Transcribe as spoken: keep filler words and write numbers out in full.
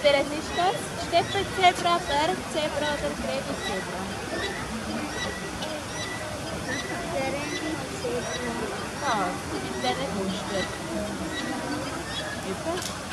Welches ist das? Steppenzebra, Bergzebra oder Kreditzebra? Kreditzebra. Ah, das sind welche Muster.